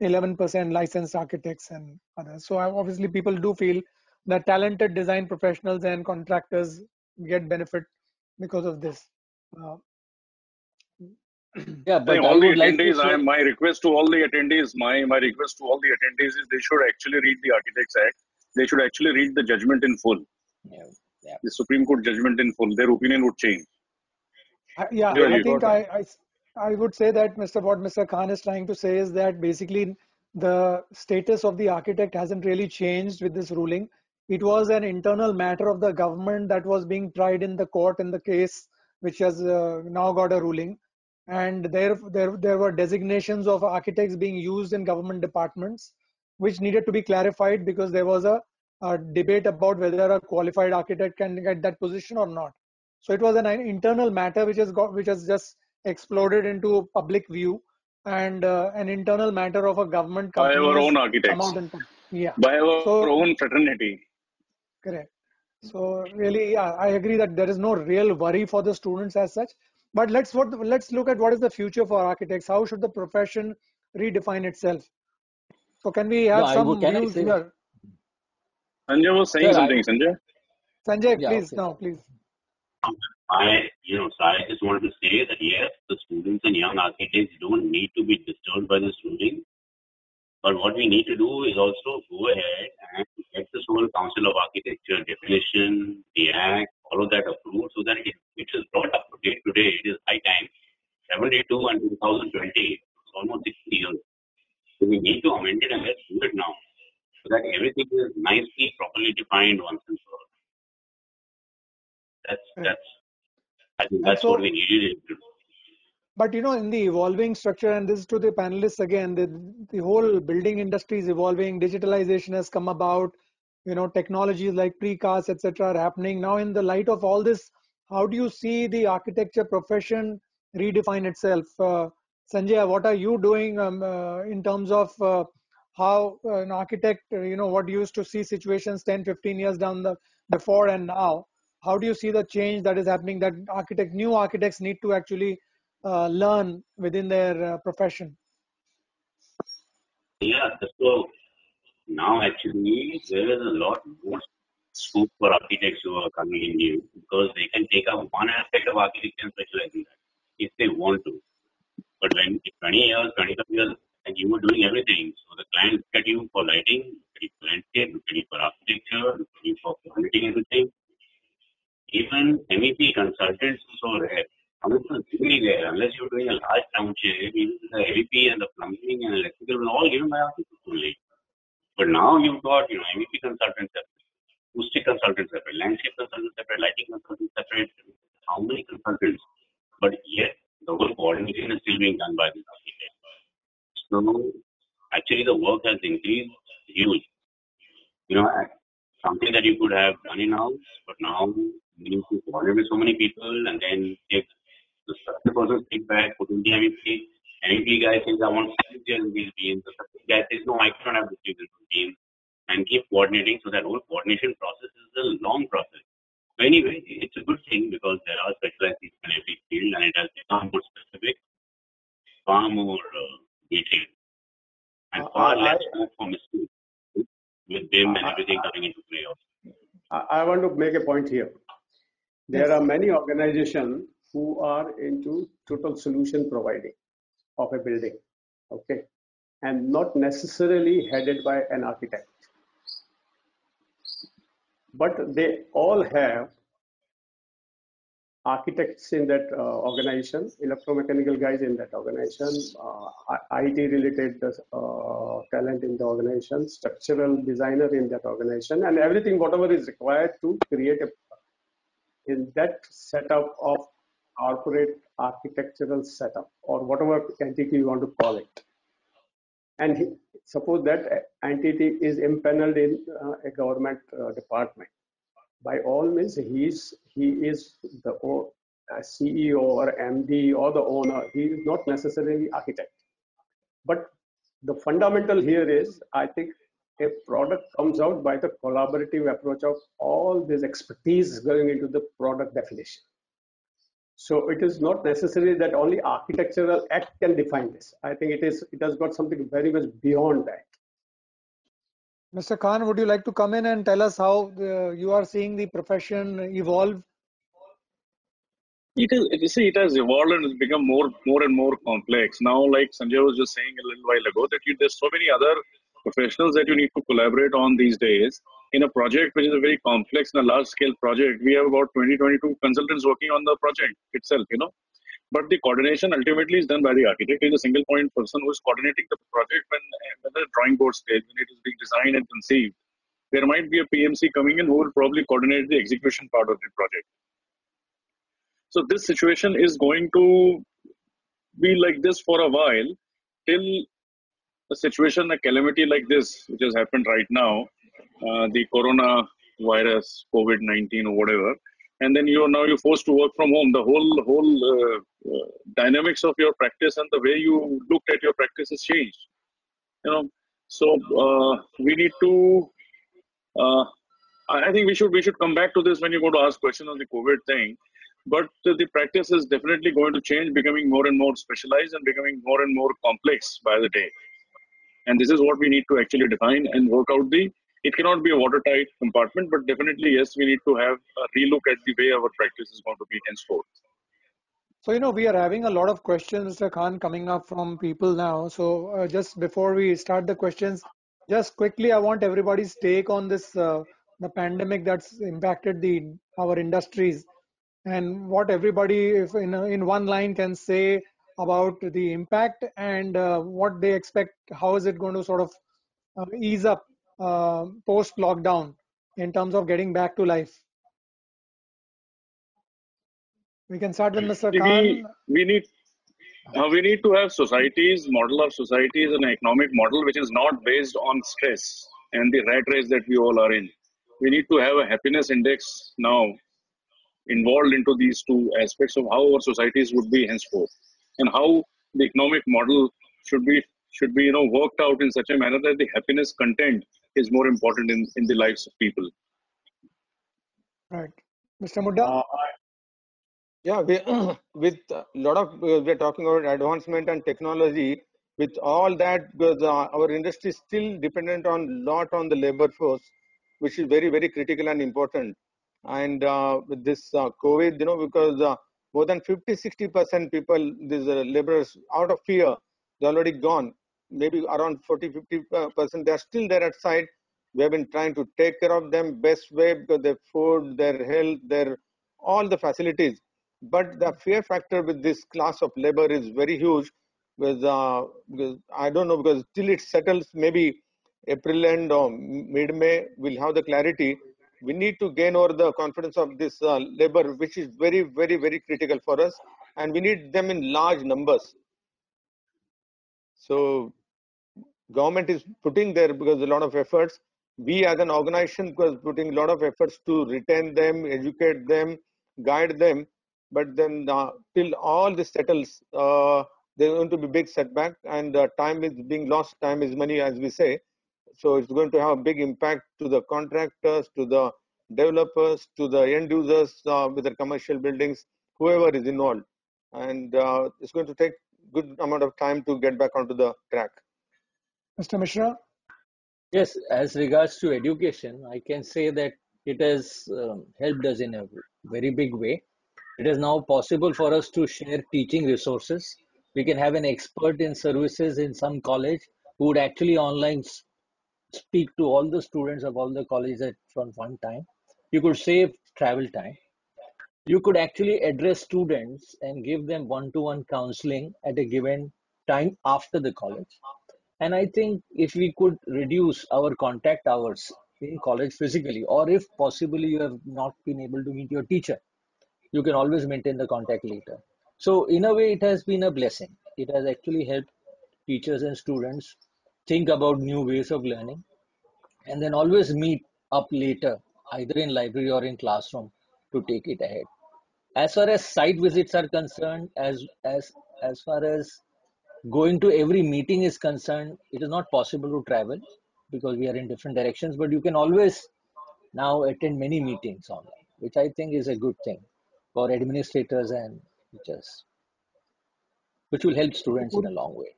11% licensed architects and others. So obviously, people do feel the talented design professionals and contractors get benefit because of this. But my request to all the attendees is they should actually read the Architects Act. They should actually read the judgment in full. Yeah. The Supreme Court judgment in full. Their opinion would change. I would say that what Mr. Khan is trying to say is that basically the status of the architect hasn't really changed with this ruling. It was an internal matter of the government that was being tried in the court in the case, which has now got a ruling. And there were designations of architects being used in government departments, which needed to be clarified because there was a debate about whether a qualified architect can get that position or not. So it was an internal matter which has just exploded into public view. And an internal matter of a government company. By our own architects. By our own fraternity. Correct. So really, I agree that there is no real worry for the students as such. But let's look at what is the future for architects. How should the profession redefine itself? So can we have some views here? Sanjay was saying something. Sanjay, please now, please. I just wanted to say that yes, the students and young architects don't need to be disturbed by this ruling, But what we need to do is also go ahead and get this whole Council of Architecture definition, the Act, all of that approved, so that it is brought up to date today. It is high time. 72 and 2020, it's almost 60 years. So we need to amend it and let's do it now, so that everything is nicely, properly defined once and for all. I think that's what we needed to do. But you know, in the evolving structure, and this is to the panelists again, the whole building industry is evolving. Digitalization has come about. You know, technologies like precast, etc., are happening now. In the light of all this, how do you see the architecture profession redefine itself? Sanjay, what are you doing in terms of how an architect? You know, what used to see situations 10, 15 years down the before and now. How do you see the change that is happening? That new architects need to actually learn within their profession? Yeah, so now actually there is a lot more scope for architects who are coming in new, because they can take up one aspect of architecture and specialize in that if they want to. But when 20 years, 25 years, and you were doing everything, so the client looked at you for lighting, looked at you for landscape, looked at you for architecture, looked at you for planning, everything. Even MEP consultants are so rare. Unless you're doing a large township, even the MEP and the plumbing and electrical will all given by architects only. But now you've got, you know, MEP consultants separate, acoustic consultants separate, landscape consultants separate, lighting consultants separate. How many consultants? But yet the whole coordination is still being done by the architect. So actually the work has increased huge. You know, something that you could have done in house, but now you need to coordinate with so many people, and then take the person's feedback, put in the MEP. MEP guy says, I want 6 years in these beams. The subject guy says, no, I cannot have 6 years in these beams. And keep coordinating. So that whole coordination process is a long process. But anyway, it's a good thing because there are specialized people in every field, and it has become more specific, far more detailed, and far less for mistakes with BIM and everything coming into play also. I want to make a point here. There are many organizations who are into total solution providing of a building, okay, and not necessarily headed by an architect. But they all have architects in that organization, electromechanical guys in that organization, IT-related talent in the organization, structural designer in that organization, and everything, whatever is required to create a product. In that setup of corporate architectural setup, or whatever entity you want to call it. And suppose that entity is empaneled in a government department. By all means, he is the CEO or MD or the owner. He is not necessarily architect. But the fundamental here is, I think, a product comes out by the collaborative approach of all this expertise going into the product definition. So it is not necessary that only architectural act can define this. I think it has got something very much beyond that. Mr. Khan, would you like to come in and tell us how you are seeing the profession evolve? It has evolved and has become more and more complex. Now, like Sanjay was just saying a little while ago, that there's so many other professionals that you need to collaborate on these days. In a project which is a very complex and a large scale project, we have about 22 consultants working on the project itself, you know. But the coordination ultimately is done by the architect. He's a single point person who is coordinating the project when the drawing board stage, when it is being designed and conceived. There might be a PMC coming in who will probably coordinate the execution part of the project. So this situation is going to be like this for a while, till a situation, a calamity like this, which has happened right now, the coronavirus, COVID-19 or whatever, and then you're forced to work from home. The whole dynamics of your practice and the way you looked at your practice has changed. You know, so we need to. I think we should come back to this when you go to ask questions on the COVID thing. But the practice is definitely going to change, becoming more and more specialized and becoming more and more complex by the day. And this is what we need to actually define and work out the. It cannot be a watertight compartment, but definitely, yes, we need to have a relook at the way our practice is going to be henceforth. So, you know, we are having a lot of questions, Mr. Khan, coming up from people now. So just before we start the questions, just quickly, I want everybody's take on this, the pandemic that's impacted our industries, and what everybody, if in one line, can say about the impact and what they expect. How is it going to sort of ease up post-lockdown in terms of getting back to life? We can start with Mr. Khan. We need to have societies, model of societies, an economic model which is not based on stress and the rat race that we all are in. We need to have a happiness index now involved into these two aspects of how our societies would be henceforth, and how the economic model should be worked out in such a manner that the happiness content is more important in the lives of people. Right. Mr. Mudda? Yeah, with a lot of, we're talking about advancement and technology. With all that, because our industry is still dependent a lot on the labor force, which is very, very critical and important. And with this COVID, because more than 50–60% people, these laborers, out of fear, they're already gone. Maybe around 40–50%, they're still there at site. We have been trying to take care of them best way, because their food, their health, their all the facilities. But the fear factor with this class of labor is very huge, because I don't know, because till it settles, maybe April end or mid-May, we'll have the clarity. We need to gain over the confidence of this labor, which is very, very, very critical for us, and we need them in large numbers. So government is putting there, because a lot of efforts. We as an organization was putting a lot of efforts to retain them, educate them, guide them. But then till all this settles, there's going to be big setback, and time is being lost. Time is money, as we say. So it's going to have a big impact to the contractors, to the developers, to the end users with their commercial buildings, whoever is involved. And it's going to take a good amount of time to get back onto the track. Mr. Mishra? Yes, as regards to education, I can say that it has helped us in a very big way. It is now possible for us to share teaching resources. We can have an expert in services in some college who would actually online speak to all the students of all the colleges at one time. You could save travel time. You could actually address students and give them one-to-one counseling at a given time after the college. And I think if we could reduce our contact hours in college physically, or if possibly you have not been able to meet your teacher, you can always maintain the contact later. So in a way, it has been a blessing. It has actually helped teachers and students think about new ways of learning, and then always meet up later, either in library or in classroom, to take it ahead. As far as site visits are concerned, as far as going to every meeting is concerned, it is not possible to travel because we are in different directions, but you can always now attend many meetings online, which I think is a good thing for administrators and teachers, which will help students in a long way.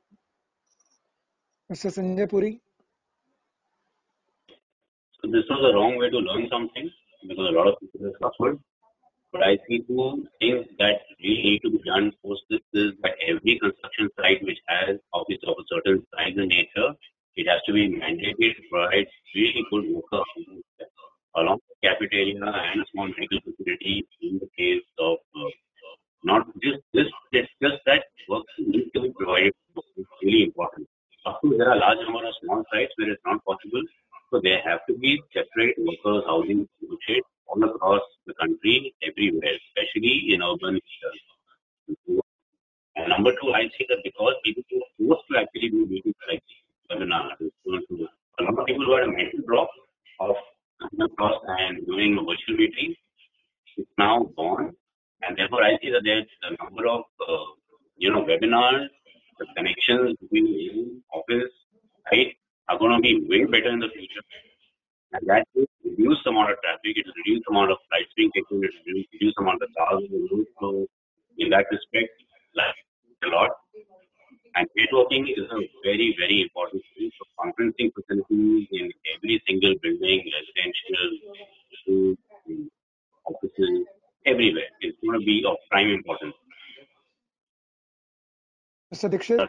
Mr. Sanjay Puri? So this was a wrong way to learn something, because a lot of people have suffered. But I see two things that really need to be done post this is that every construction site which has office of a certain size in nature, it has to be mandated to provide really good worker along with cafeteria and small medical facility in the case of not just this, it's just that work needs to be provided, is really important. Of course, there are a large number of small sites where it's not possible, so there have to be separate workers' housing negotiated all across the country, everywhere, especially in urban areas. And number two, I think that because people are forced to actually do meetings like webinars, a lot of people who had a mental block of across and doing a virtual meeting, it's now gone, and therefore I see that there's a number of webinars, the connections between office site are going to be way better in the future, and that will reduce the amount of traffic, it will reduce the amount of flights being taken, it will reduce the amount of cars in the road. So in that respect, like a lot. And networking is a very, very important thing. So conferencing facilities in every single building, residential, offices, everywhere, it's going to be of prime importance. Mr. Dixit?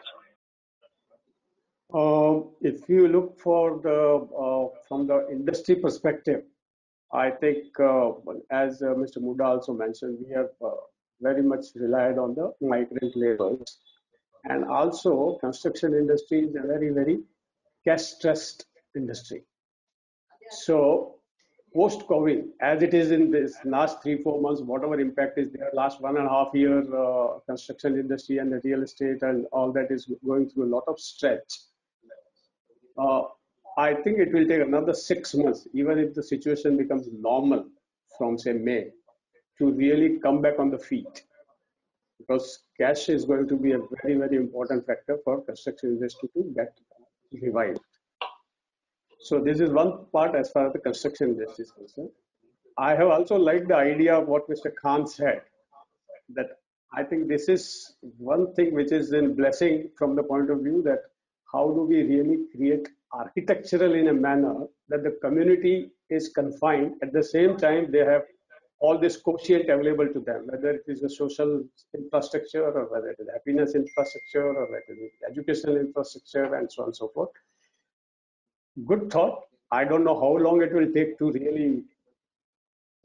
If you look for the from the industry perspective, I think as Mr. Mudda also mentioned, we have very much relied on the migrant laborers, and also construction industry is a very, very cash stressed industry. So post-COVID, as it is in this last 3-4 months, whatever impact is there, last 1.5 years, construction industry and the real estate and all that is going through a lot of stress. I think it will take another 6 months, even if the situation becomes normal from say May, to really come back on the feet, because cash is going to be a very, very important factor for construction industry to get revived. So this is one part as far as the construction industry is concerned. I have also liked the idea of what Mr. Khan said, that I think this is one thing which is a blessing from the point of view that how do we really create architectural in a manner that the community is confined, at the same time they have all this quotient available to them, whether it is a social infrastructure or whether it is happiness infrastructure or whether it is educational infrastructure and so on and so forth. Good thought. I don't know how long it will take to really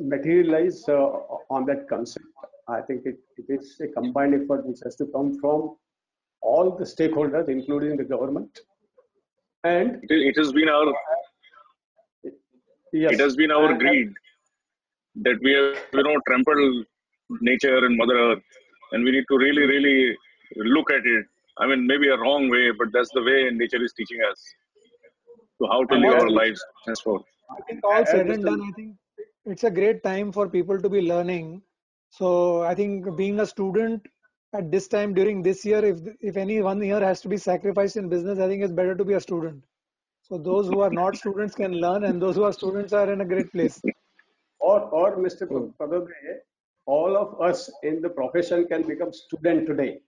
materialize on that concept. I think it is a combined effort which has to come from all the stakeholders, including the government. And it has been our yes, it has been our greed that we have trampled nature and Mother Earth, and we need to really, really look at it. I mean, maybe a wrong way, but that's the way nature is teaching us. So how to live our lives henceforth. I think all said and done, I think it's a great time for people to be learning. So I think being a student at this time during this year, if any 1 year has to be sacrificed in business, I think it's better to be a student. So those who are not students can learn, and those who are students are in a great place. Or Mr. Padode, all of us in the profession can become student today.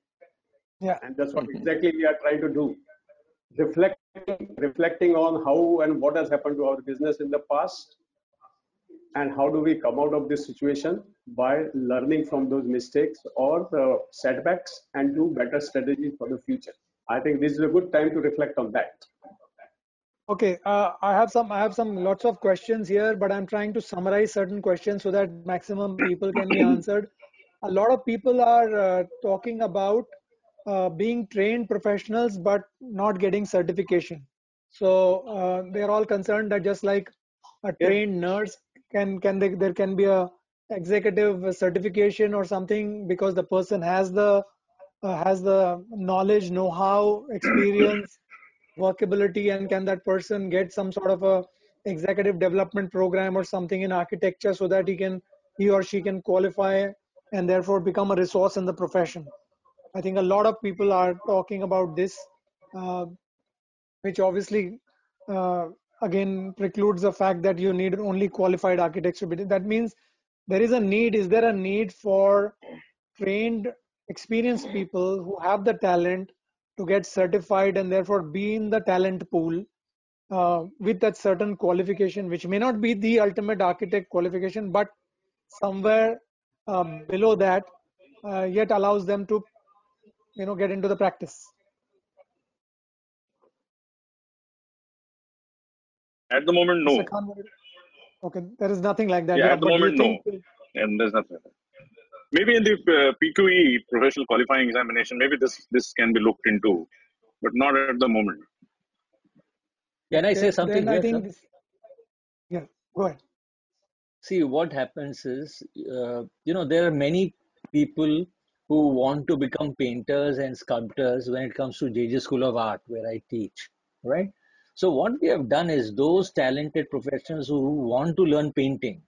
Yeah. And that's what exactly we are trying to do. Reflecting on how and what has happened to our business in the past, and how do we come out of this situation by learning from those mistakes or the setbacks and do better strategies for the future. I think this is a good time to reflect on that. Okay, I have some lots of questions here, but I'm trying to summarize certain questions so that maximum people can be answered. A lot of people are talking about being trained professionals but not getting certification. So they're all concerned that just like a trained nurse there can be a executive certification or something, because the person has the knowledge, know-how, experience, workability, and can that person get some sort of a executive development program or something in architecture so that he or she can qualify and therefore become a resource in the profession. I think a lot of people are talking about this, which obviously again precludes the fact that you need only qualified architects. That means there is a need. Is there a need for trained, experienced people who have the talent to get certified and therefore be in the talent pool with that certain qualification, which may not be the ultimate architect qualification, but somewhere below that, yet allows them to get into the practice? At the moment, no. Okay, there is nothing like that. Yeah, at the moment, no. And there's nothing. Maybe in the PQE, professional qualifying examination, maybe this can be looked into, but not at the moment. Can I say something? Then I think this, yeah, go ahead. See, what happens is, there are many people who want to become painters and sculptors when it comes to JJ School of Art, where I teach, right? So what we have done is those talented professionals who want to learn painting,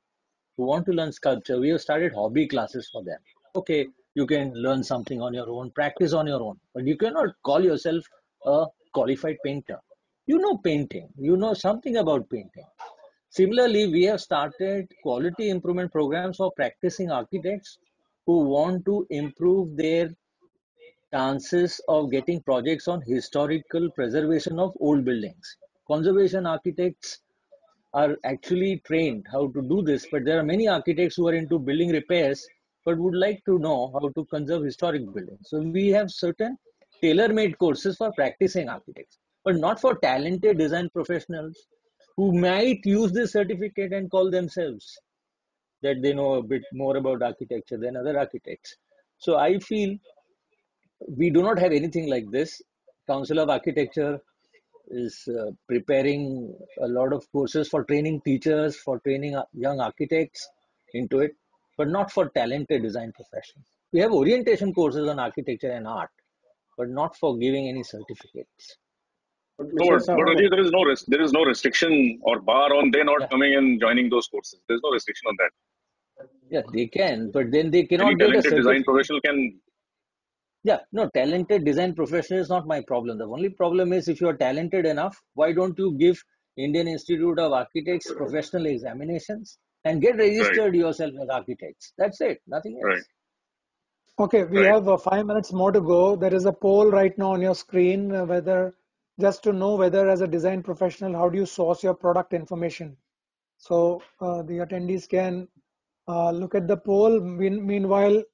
who want to learn sculpture, we have started hobby classes for them. Okay, you can learn something on your own, practice on your own, but you cannot call yourself a qualified painter. You know painting, you know something about painting. Similarly, we have started quality improvement programs for practicing architects who want to improve their chances of getting projects on historical preservation of old buildings. Conservation architects are actually trained how to do this, but there are many architects who are into building repairs but would like to know how to conserve historic buildings. So we have certain tailor-made courses for practicing architects, but not for talented design professionals who might use this certificate and call themselves that they know a bit more about architecture than other architects. So I feel we do not have anything like this. Council of Architecture is preparing a lot of courses for training teachers, for training young architects into it, but not for talented design professionals. We have orientation courses on architecture and art, but not for giving any certificates. But there is no restriction or bar on they not coming and joining those courses. There is no restriction on that. Yeah, they can, but then they cannot. Any talented design professional can. Yeah, no, talented design professional is not my problem. The only problem is if you are talented enough, why don't you give Indian Institute of Architects professional examinations and get registered yourself as architects? That's it, nothing else. Right. Okay, we have 5 minutes more to go. There is a poll right now on your screen, whether just to know whether as a design professional, how do you source your product information? So the attendees can look at the poll. Meanwhile,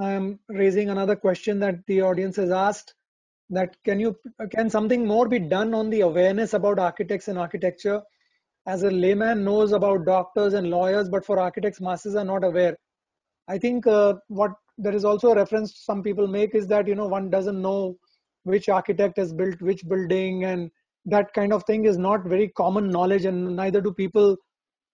I am raising another question that the audience has asked, that can something more be done on the awareness about architects and architecture? As a layman knows about doctors and lawyers, but for architects, masses are not aware. I think what there is also a reference some people make is that, you know, one doesn't know which architect has built which building, and that kind of thing is not very common knowledge, and neither do people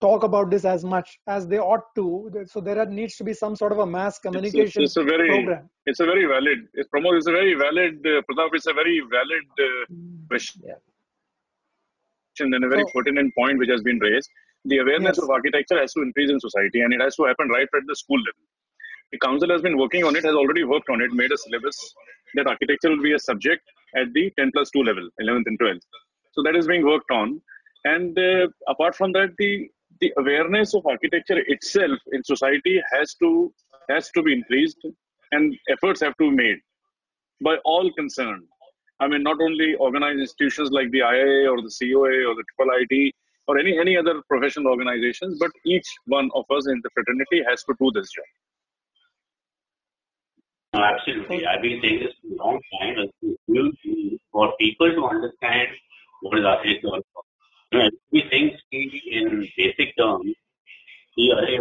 talk about this as much as they ought to. So there needs to be some sort of a mass communication program. It's a very valid, Pramod, it's a very valid, Pratap, it's a very valid question and a very pertinent point which has been raised. The awareness of architecture has to increase in society, and it has to happen right at the school level. The council has been working on it, has already worked on it, made a syllabus that architecture will be a subject at the 10+2 level, 11th and 12th. So that is being worked on. And apart from that, the awareness of architecture itself in society has to be increased, and efforts have to be made by all concerned. I mean, not only organized institutions like the IAA or the COA or the Triple I T or any other professional organizations, but each one of us in the fraternity has to do this job. No, absolutely. I've been saying this for a long time. For people to understand what is architecture all about. We think in basic terms, and that's it,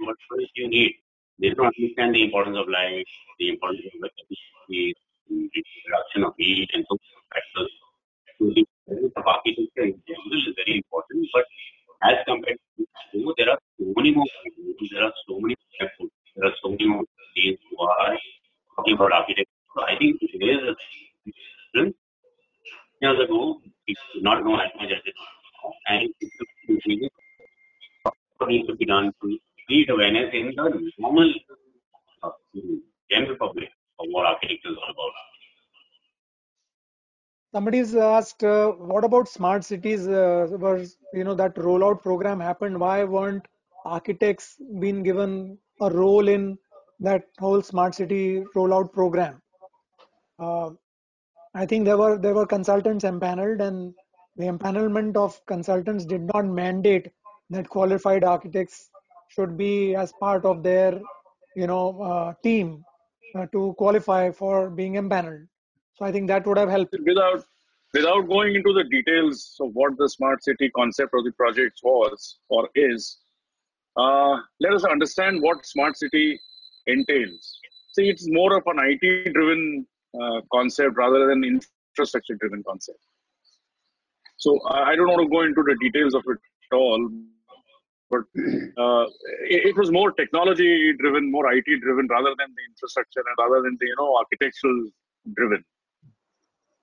what first you need. They don't understand the importance of light, the importance of the reduction of heat, and so factors. So the presence of architecture in general is very important, but as compared to there are so many more people, there are so many people. There are so many more days who are talking about architecture. So I think there is a difference. Years ago, we did not know as much as it was. And it needs to be done to create awareness in the normal general public of what architecture is all about. Somebody's asked, what about smart cities? That rollout program happened. Why weren't architects been given a role in that whole smart city rollout program? I think there were consultants empaneled, and the empanelment of consultants did not mandate that qualified architects should be as part of their team to qualify for being empaneled. So I think that would have helped. Without going into the details of what the smart city concept of the project was or is, let us understand what smart city entails. See, it's more of an IT-driven concept rather than infrastructure-driven concept. So I don't want to go into the details of it at all, but it was more technology-driven, more IT-driven rather than the infrastructure and rather than the architectural-driven.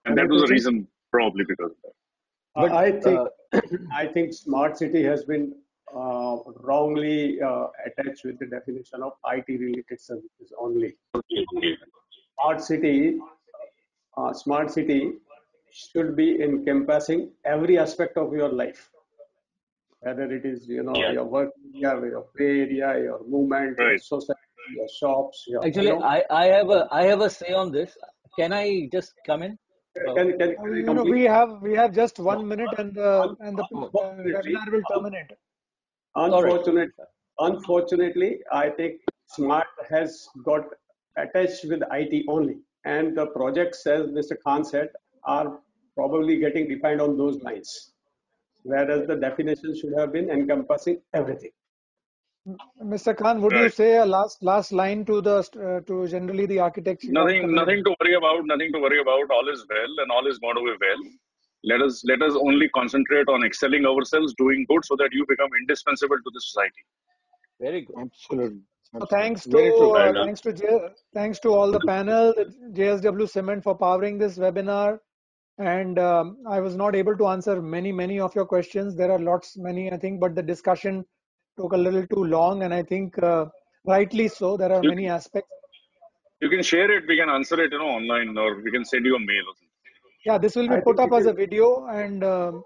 And that was the reason probably because of that. But I think smart city has been wrongly attached with the definition of IT-related services only. Smart city should be encompassing every aspect of your life, whether it is your work area, your play area, your movement, your society, your shops. I have a say on this. Can I just come in? We have just 1 minute, and the webinar will terminate. Unfortunately, I think smart has got attached with IT only. and the projects, as Mr. Khan said, are probably getting defined on those lines, whereas the definition should have been encompassing everything. Mr. Khan, would you say a last line to the to generally the architects? Nothing to worry about. Nothing to worry about. All is well, and all is going to be well. Let us only concentrate on excelling ourselves, doing good, so that you become indispensable to the society. Very good. Absolutely. So thanks to all the panel, JSW Cement, for powering this webinar. And I was not able to answer many of your questions. There are many, I think, but the discussion took a little too long, and I think rightly so. There are many aspects. You can share it. We can answer it, online, or we can send you a mail. Yeah, this will be put up as a video, and